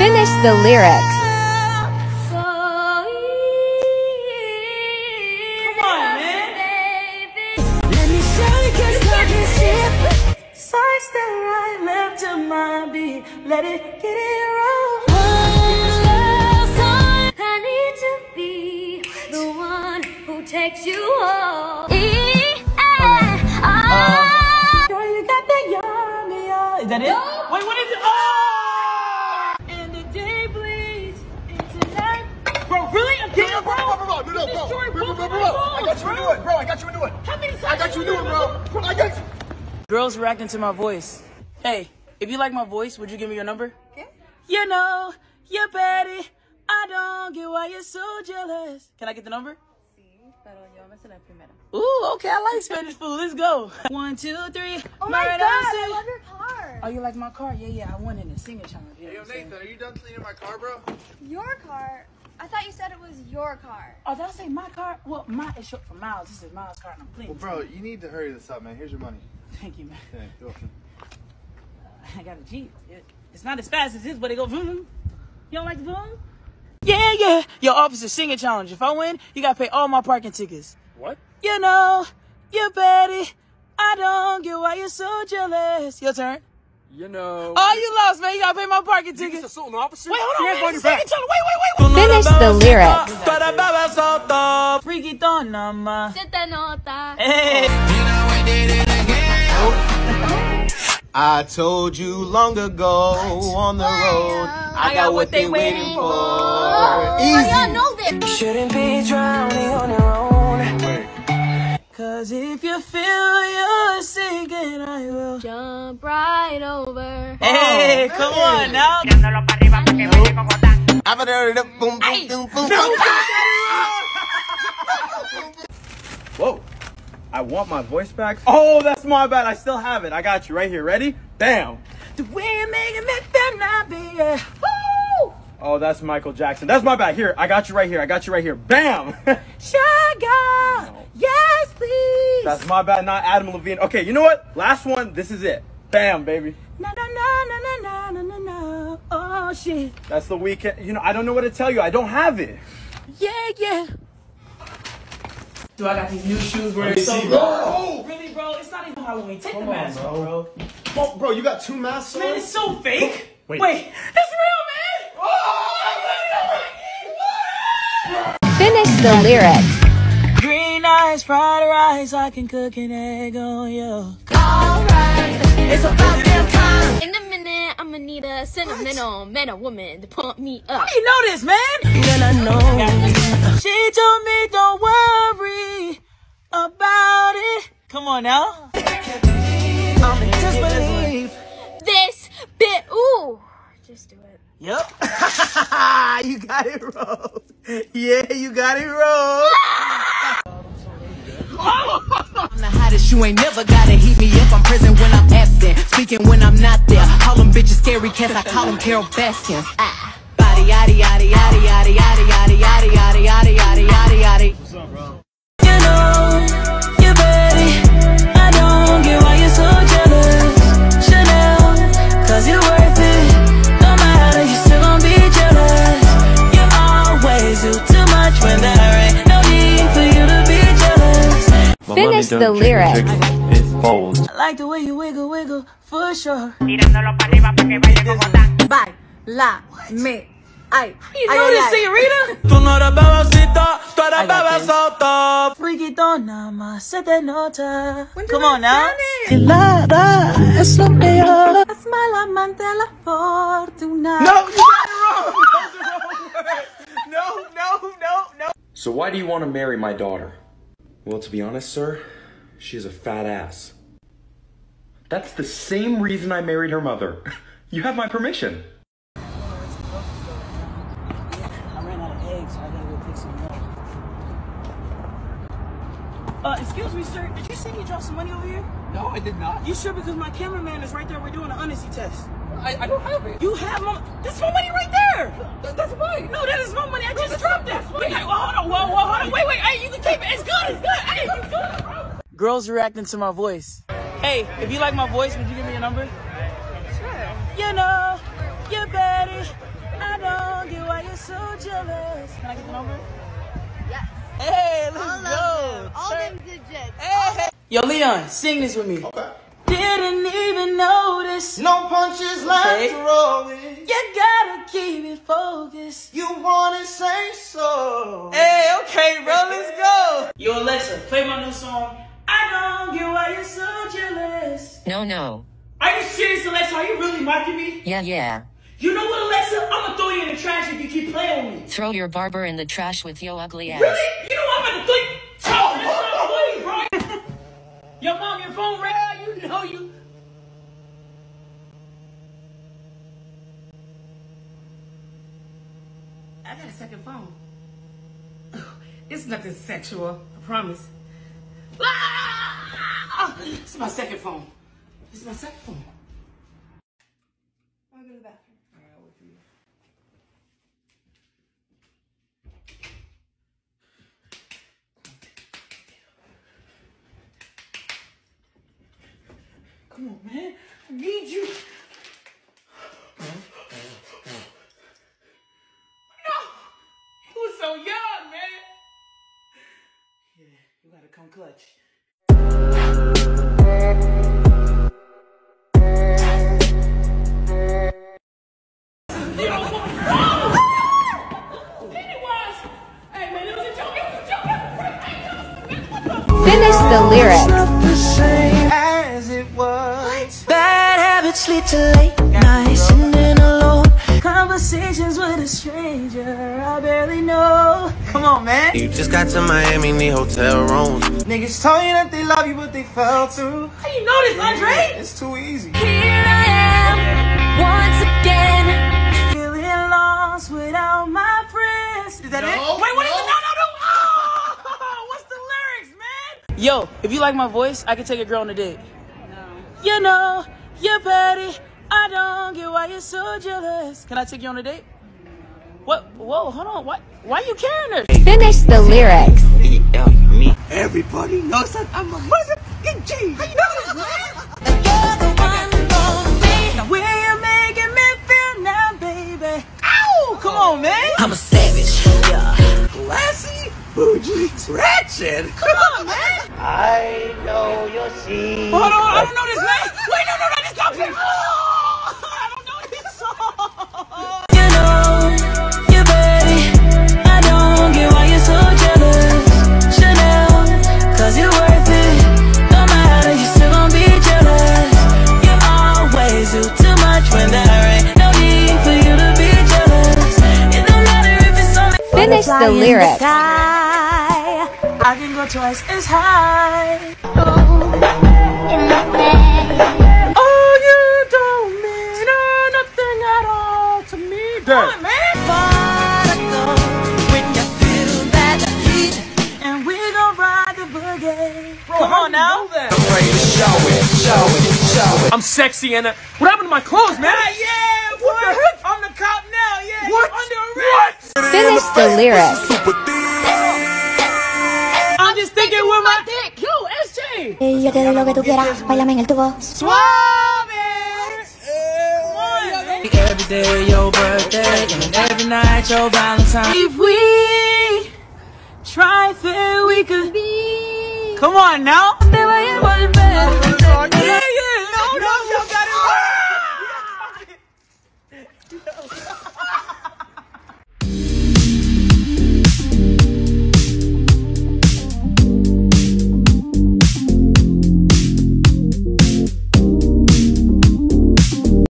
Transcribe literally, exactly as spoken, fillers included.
Finish the lyrics. Come on, man. Let me show you cause I can ship. Sights that I left in my beat. Let it get it wrong. One love song. I need to be the one who takes you home. E-I-I. Girl, you got that yummy. Is that it? Wait, what is it? Oh! Bro, bro, bro, bro, bro, bro. I got you a new one, bro. I got you a new one. I got you a new one, bro. I got you. Girls reacting to my voice. Hey, if you like my voice, would you give me your number? Okay. You know, you're petty. I don't get why you're so jealous. Can I get the number? Ooh, okay. I like Spanish food. Let's go. One, two, three. Oh my God, I love your car. Oh, you like my car? Yeah, yeah. I won in the singing challenge. Hey, yo, Nathan, are you done cleaning my car, bro? Your car? I thought you said it was your car. Oh, did I say my car? Well, my is short for Miles. This is Miles' car, and I'm cleaning. Well, bro, you need to hurry this up, man. Here's your money. Thank you, man. Yeah, you're welcome. Uh, I got a Jeep. It, it's not as fast as this, but it goes boom. You don't like the boom? Yeah, yeah. Your officer singing challenge. If I win, you got to pay all my parking tickets. What? You know, you're petty. I don't get why you're so jealous. Your turn. You know. Oh, you lost, man. You gotta pay my parking ticket. You're assaulting an officer? Wait, hold on. Wait, wait, wait, wait. Finish the lyrics. Freaky Tonoma. Hey. I told you long ago on the road. I got what they waiting for. Easy. You shouldn't be drowning on your own. Cause if you feel you're sinking, I will jump right. Over. Hey, oh, come hey. On now. Whoa, I want my voice back. Oh, that's my bad. I still have it. I got you right here. Ready? Damn. The way I'm making that night, woo! Oh, that's Michael Jackson. That's my bad. Here, I got you right here. I got you right here. Bam. Shaggy. Yes, please. That's my bad. Not Adam Levine. Okay, you know what? Last one. This is it. Bam, baby. Na, na, na, na, na, na, na, na. Oh, shit. That's the weekend. You know, I don't know what to tell you. I don't have it. Yeah, yeah. Dude, I got these new shoes where it's so low. Really, bro? It's not even Halloween. Take Come the mask off, bro. Bro. Oh, bro, you got two masks on? Man, it's so fake. Wait. Wait. That's real, man. Oh, finish the lyrics. Green eyes, fried rice. I can cook an egg on you. All right. It's about damn time. In a minute, I'ma need a sentimental man or woman to pump me up. How do you know this, man? Then I know. She told me don't worry about it. Come on now. I'ma just believe this bit. Ooh, just do it. Yep. You got it wrong. Yeah, you got it wrong. Oh! I'm the hottest, you ain't never gotta heat me up. I'm present when I'm absent, speaking when I'm not there. Call them bitches scary cats, I call them Carol Baskins. Ah, body, yaddy, yaddy, yaddy, yaddy, yaddy, yaddy, yaddy, yaddy, yaddy, yaddy, yaddy, yaddy. What's up, bro? You know, you're petty. I don't get why you're so jealous. Chanel, cause you're worth it. No matter, you're still gonna be jealous. You always do too much when there ain't no need for you to be jealous. Finish the lyrics. I like the way you wiggle, wiggle, for sure. Bye, la, me, ay. You know this, señorita? Tú no eres babacita, tú eres babasota. Freaky Tonoma, se te nota. Come on now. Clara es lo peor. Es mala amante la fortuna. No, you got it wrong. Those are wrong words. No, no, no, no. So why do you want to marry my daughter? Well, to be honest, sir, she's a fat ass. That's the same reason I married her mother. You have my permission. I ran out of eggs, so I gotta go pick some milk. Uh, excuse me, sir. Did you say you dropped some money over here? No, I did not. You sure? Because my cameraman is right there. We're doing an honesty test. I, I don't have it. You have my... That's my money right there! Th that's mine! No, that is my money. I no, just dropped that! Wait, well, hold on, whoa, whoa, hold on. Wait, wait, hey, you can keep it. It's good, it's good. Hey, it's good, bro. Girls reacting to my voice. Hey, if you like my voice, would you give me your number? Sure. You know, you're petty. Can I get the number? Yes. Hey, let's all go. Them. All them digits. Hey. Yo, Leon, sing this with me. Okay. Didn't even notice. No punches left to roll it. You gotta keep it focused. You wanna say so. Hey, okay, bro, let's go. Yo, Alexa, play my new song. I don't get why you're so jealous. No, no. Are you serious, Alexa? Are you really mocking me? Yeah, yeah. You know what, Alexa? I'm gonna throw you in the trash if you keep playing with me. Throw your barber in the trash with your ugly ass. Really? You know what? I'm gonna throw you. Oh, that's not funny, bro. Yo, mom, your phone red. You know you. I got a second phone. Oh, it's nothing sexual, I promise. Ah! Oh, it's my second phone. It's my second phone. I'm going to the bathroom. All right, I'll wait for you. Come on, man. I need you. No. You were so young, man. Yeah, you gotta come clutch. Finish the lyrics. What? Bad habits lead to late nights sitting alone. Conversations with a stranger I barely know. Come on, man. You just got to Miami, need hotel rooms. Niggas told you that they love you, but they fell through. How you know this, Andre? It's too easy. Here I am, once again, feeling lost without my friends. Is that no, it? No. Wait, what is it? No, no, no. Oh, what's the lyrics, man? Yo, if you like my voice, I can take a girl on a date. You know, you're petty. I don't get why you're so jealous. Can I take you on a date? What? Whoa, hold on. What? Why are you carrying her? Finish the lyrics. Everybody knows that I'm a motherfucking G. How you doing, man? You're the one for me. The way you're making me feel now, baby. Ow! Come on, man. I'm a savage. Yeah. Classy, bougie, ratchet. Come on, man. I know your secret. Hold on, I don't know this name. Wait, no, no, no, this comes in. Oh, I don't know this song. You know, you're petty. I don't get why you're so jealous. Chanel, cause you're worth it. No matter, you still gon' be jealous. You always do too much when there ain't no need for you to be jealous. It don't matter if it's on. Finish the lyrics. I can go twice as high. Oh, oh, you don't mean nothing at all to me. Come on, man. When you feel that heat, and we gon' ride the boogie. Bro, come on now. I'm ready to show it, show it, show it. I'm sexy and uh, what happened to my clothes, man? Uh, yeah, what the heck? I'm the cop now. Yeah, what? Under arrest. What? Finish the lyrics. With my dick. Yo, S J. Hey, yo te doy lo que tú quieras. Báilame en el tubo. Suave. Come on, man. Every day your birthday and every night your Valentine. If we try fair, we could be. Come on now. Te voy a volver.